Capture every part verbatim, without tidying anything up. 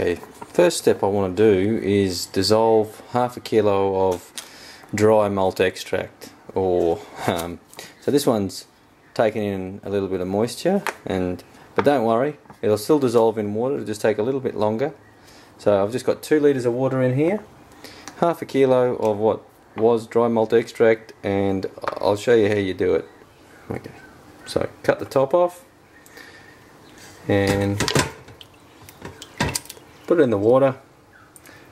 Okay, first step I want to do is dissolve half a kilo of dry malt extract, or um, so this one's taken in a little bit of moisture, and but don't worry, it'll still dissolve in water, it'll just take a little bit longer. So I've just got two litres of water in here, half a kilo of what was dry malt extract, and I'll show you how you do it. Okay, so cut the top off and put it in the water,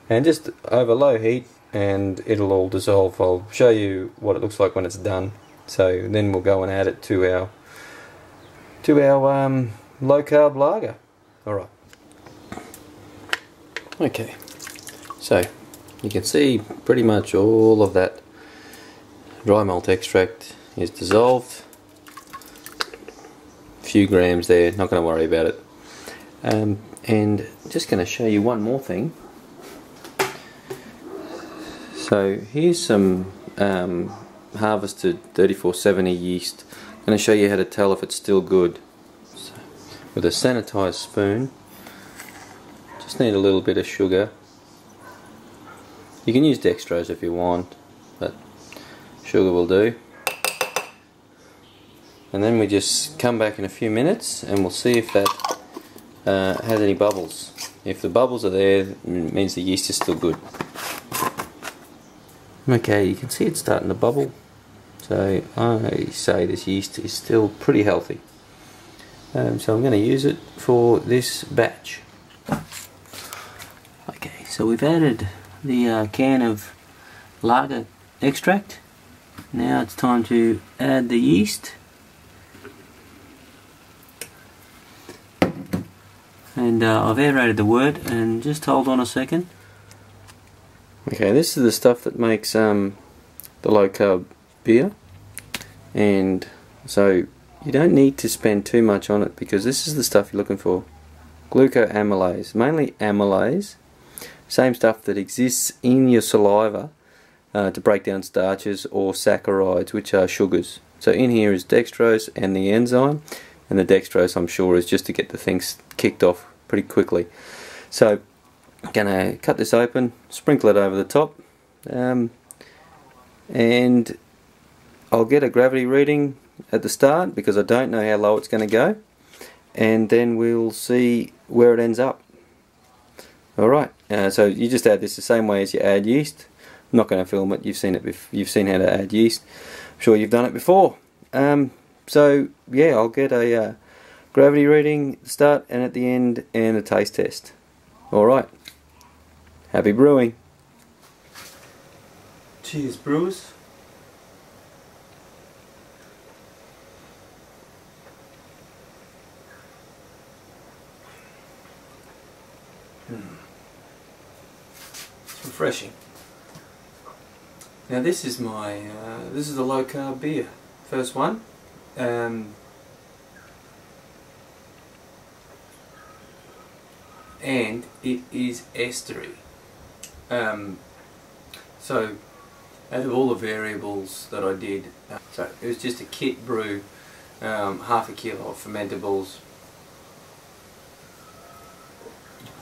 and just over low heat, and it'll all dissolve. I'll show you what it looks like when it's done. So then we'll go and add it to our to our um, low carb lager. Alright. Okay, so you can see pretty much all of that dry malt extract is dissolved. A few grams there, not going to worry about it. Um, and just going to show you one more thing. So here's some um, harvested thirty-four seventy yeast. I'm going to show you how to tell if it's still good. So, with a sanitized spoon, just need a little bit of sugar. You can use dextrose if you want, but sugar will do. And then we just come back in a few minutes and we'll see if that uh, has any bubbles. If the bubbles are there, it means the yeast is still good. Okay, you can see it's starting to bubble, so I say this yeast is still pretty healthy. Um, so I'm going to use it for this batch. Okay, so we've added the uh, can of lager extract. Now it's time to add the yeast, and uh, I've aerated the wort, and just hold on a second. Okay, this is the stuff that makes um, the low carb beer, and so you don't need to spend too much on it because this is the stuff you're looking for. Glucoamylase, mainly amylase, same stuff that exists in your saliva uh, to break down starches or saccharides, which are sugars. So in here is dextrose and the enzyme, and the dextrose I'm sure is just to get the things kicked off pretty quickly. So I'm going to cut this open, sprinkle it over the top, um, and I'll get a gravity reading at the start because I don't know how low it's going to go, and then we'll see where it ends up. Alright, uh, so you just add this the same way as you add yeast. I'm not going to film it, you've seen it bef you've seen how to add yeast. I'm sure you've done it before. Um, so yeah, I'll get a uh, gravity reading at the start and at the end, and a taste test. Alright. Happy brewing. Cheers, brewers. Mm. It's refreshing. Now this is my uh, this is the low carb beer, first one. Um, and it is estery. Um, so out of all the variables that I did, uh, so it was just a kit brew, um, half a kilo of fermentables,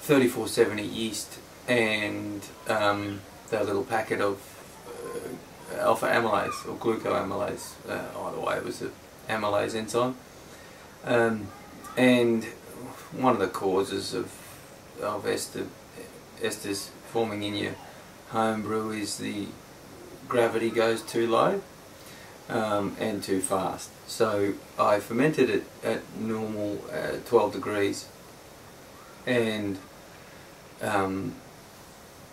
thirty-four seventy yeast, and um, that little packet of uh, alpha amylase or glucoamylase, uh, either way it was an amylase enzyme, um, and one of the causes of of ester, esters forming in your home brew is the gravity goes too low um, and too fast. So I fermented it at normal uh, twelve degrees, and um,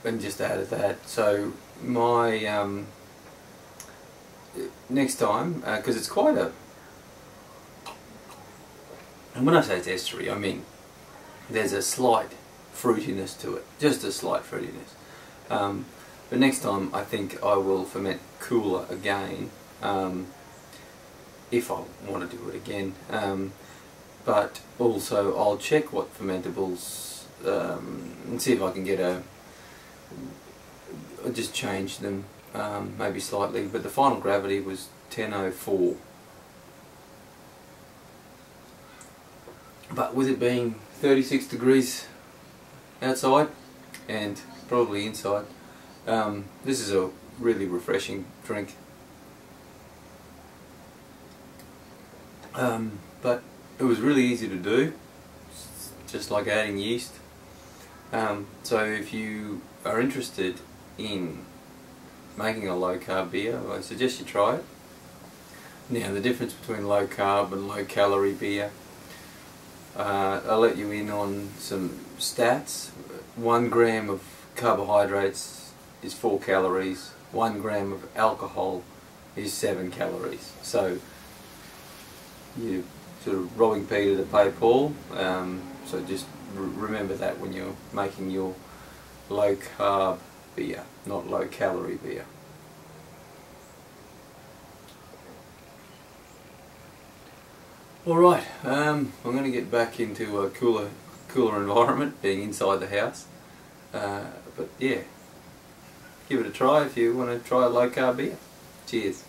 and just added that. So my um, next time, because uh, it's quite a, and when I say it's estery, I mean there's a slight fruitiness to it, just a slight fruitiness. Um, but next time I think I will ferment cooler again, um, if I want to do it again. Um, but also I'll check what fermentables, um, and see if I can get a, just change them, um, maybe slightly, but the final gravity was ten oh four. But with it being thirty-six degrees outside and probably inside. Um, this is a really refreshing drink. Um, but it was really easy to do, it's just like adding yeast. Um, so if you are interested in making a low carb beer, I suggest you try it. Now the difference between low carb and low calorie beer, uh, I'll let you in on some stats. One gram of carbohydrates is four calories, one gram of alcohol is seven calories. So you're sort of robbing Peter to pay Paul, um, so just remember that when you're making your low carb beer, not low calorie beer. Alright, um, I'm going to get back into a cooler cooler environment, being inside the house, uh, but yeah, give it a try if you want to try a low carb beer. Cheers.